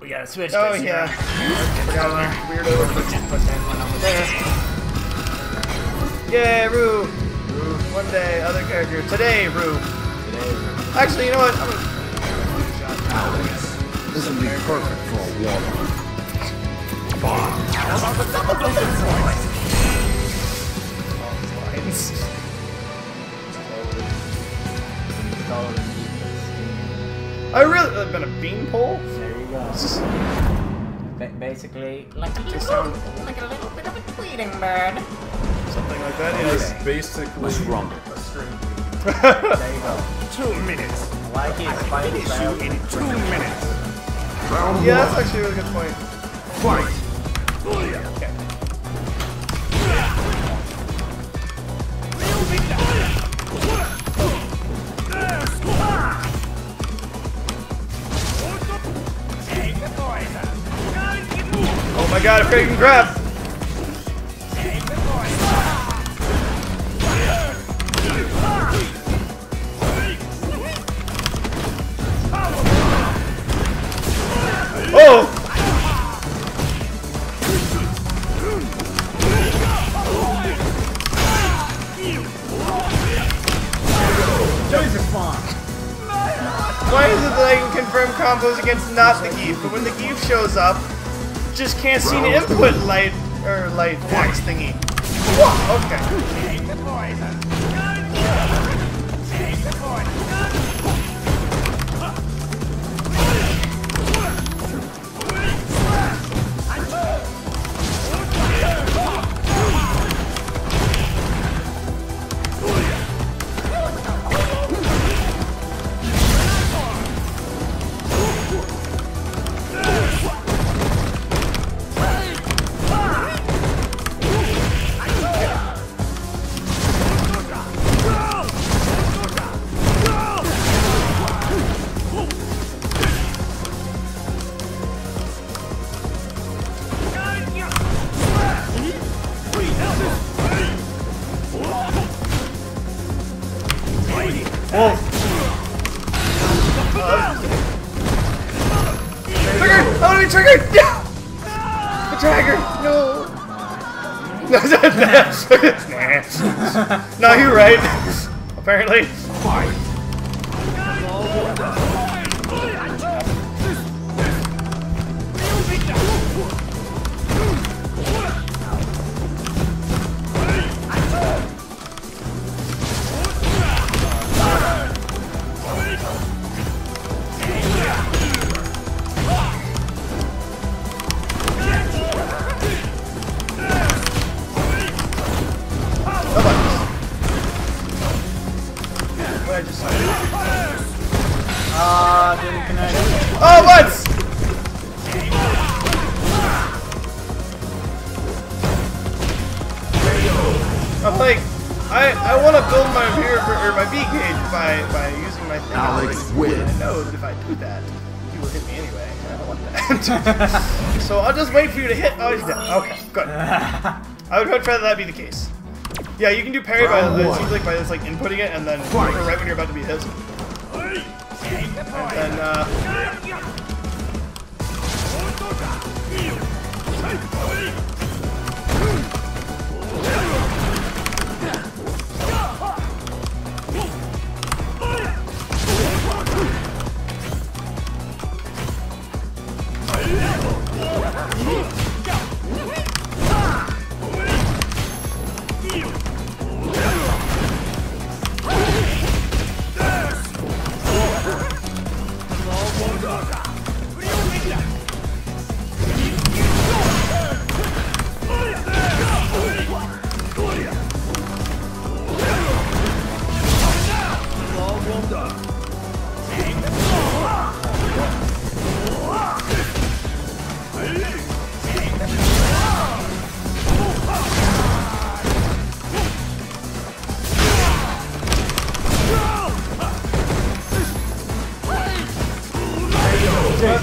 We got a switch. Oh yeah. Weirdo. Yeah, Roo. One day, other character. Today, Roo. Actually, you know what? This would be perfect for a wall. Bomb. I really have been a beanpole. There you go. Basically, like a little bit of a tweeting bird. Something like that. Okay. It's basically a string. There you go. 2 minutes. Like it. Finish you in 2 minutes. Round yeah, that's actually a really good point. Fight. Okay. Oh my god, a freaking grab! Oh! Why is it that I can confirm combos against not the Geef, but when the Geef shows up, just can't see the input light or light box thingy. Whoa, okay. Take the poison. Take the No, you're right. Apparently. Fine. So I'll just wait for you to hit. Oh, he's dead. Okay, good. I would much rather that be the case. Yeah, you can do parry by inputting it and then right when you're about to be hit. And then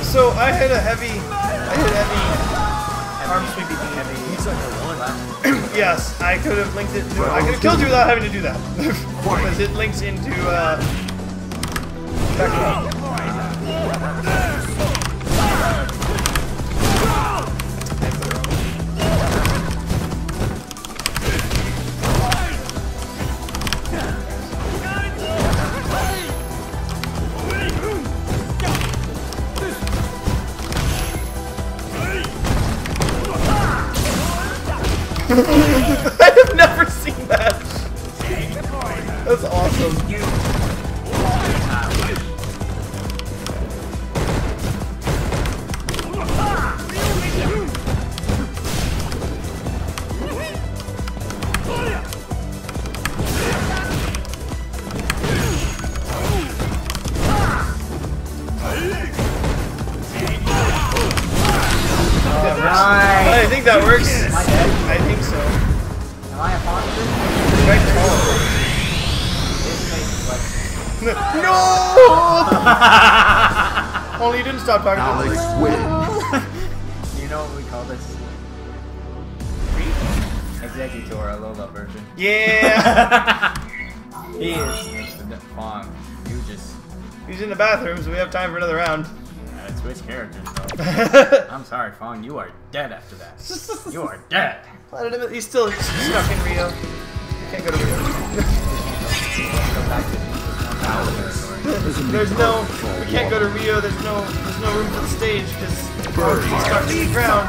so I hit a heavy arm sweep being heavy. He's like a one. Yes, I could have linked it to, I could have killed you without having to do that. Because it links into back I have never seen that. That's awesome. Nice. I think that works. I think so. Am I a monster? No! Only you didn't stop talking about Alex wins. You know what we call this? Executor, a Lola version. Yeah! He is Mr. Fong. You just... He's in the bathroom, so we have time for another round. Switch characters, though. I'm sorry, Fong. You are dead after that. You are dead. He's still stuck in Rio. Can't go to Rio. There's no. We can't go to Rio. There's no. There's no room for the stage because he's stuck in the ground.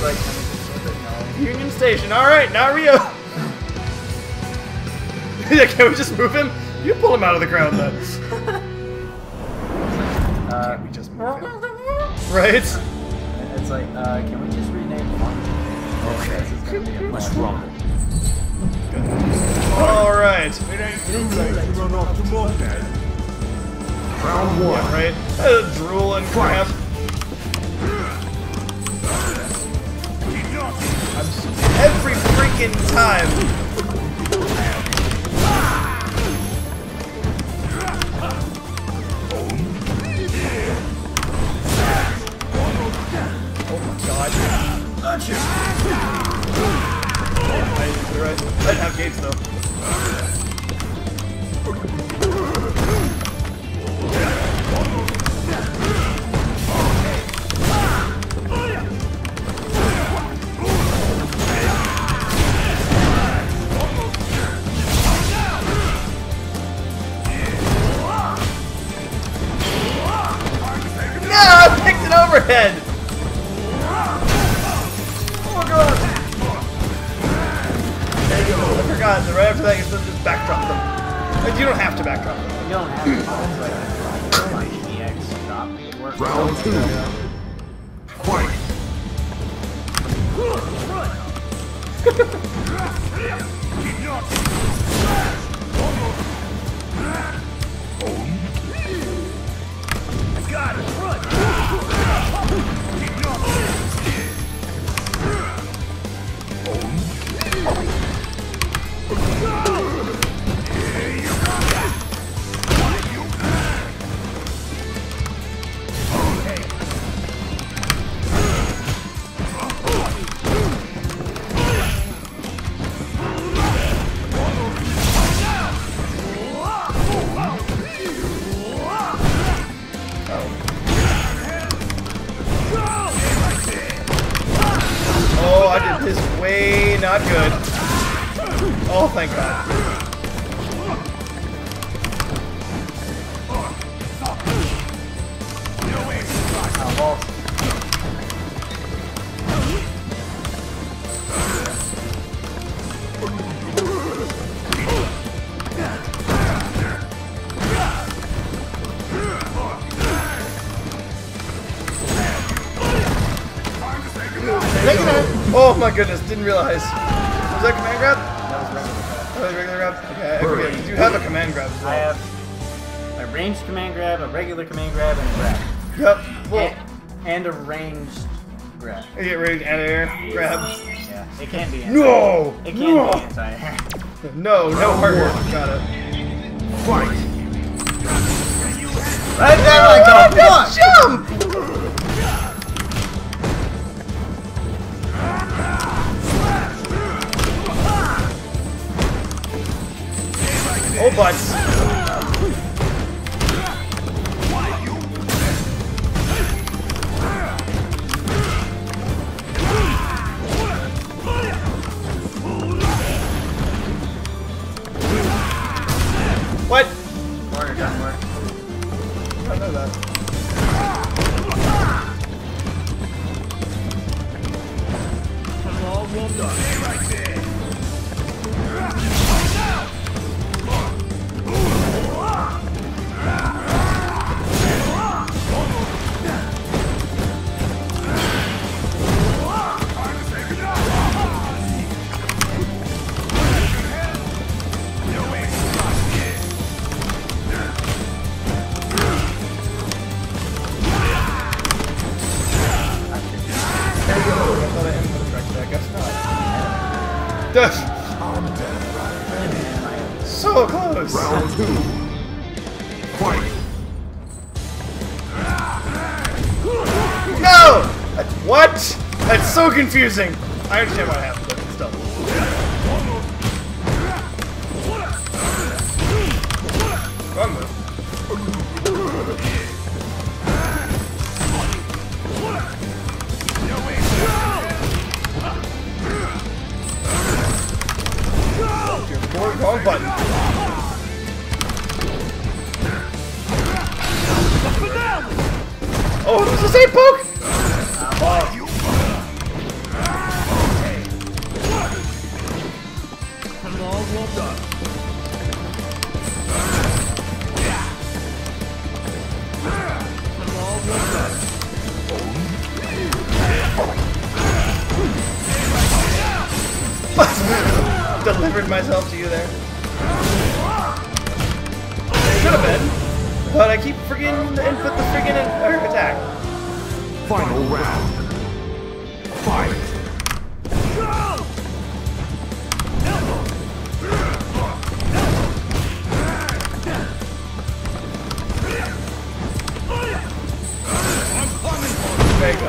Like Union Station. All right, now Rio. Can we just move him? You pull him out of the ground then. Can we just move him? Right? It's like, can we just rename Fong? Okay. Let's roll. Alright. It ain't too late to run off to more dead. Round one. Yeah, right? Drool and crap. Every freaking time. Head. Oh god! I forgot that right after that you're supposed to just backdrop them. Like, you don't have to backdrop them. You don't have to. It's like EX drop. It works. Round two. Fight! Got it! Not good. Oh, thank God. Oh my goodness, didn't realize. Was that a command grab? That was regular grab. That was regular grab? Okay, you do have a command grab as well. I have a ranged command grab, a regular command grab, and a grab. Yep. Well, and a ranged grab. You get ranged and air grab. Yeah, it can't be anti-air. No! It can't be anti-air. No, no harder. Got it. Fight! Right there, like a jump! Oh, but what? Warrior doesn't work. I know that. Well done. Stay right there. So close! Round two. Fight! No! What? That's so confusing! I understand what happened, but still. Wrong move. Wrong button. Oh, it was the same poke! Delivered myself to you there. Should have been. But I keep friggin' input the friggin' attack. Final round. Fight. There you go.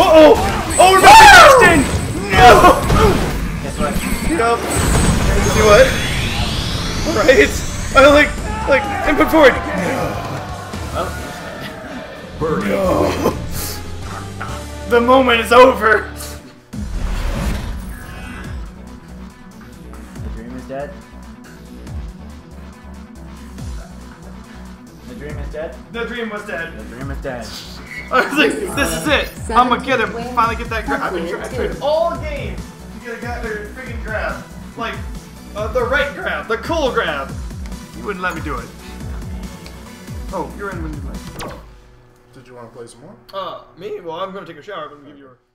Uh-oh! Oh, we're back to Austin! No! Guess what? No. Do what? Right? I don't like, input forward! No. No. The moment is over! The dream is dead? The dream is dead? The dream was dead. The dream is dead. I was like, this is it. I'm gonna get him. Finally get that grab. I've been trying all game to get a guy their freaking grab. Like, the right grab, the cool grab. You wouldn't let me do it. Oh, you're in when you like. Oh. Did you want to play some more? Me? Well, I'm gonna take a shower. I'm gonna give you a...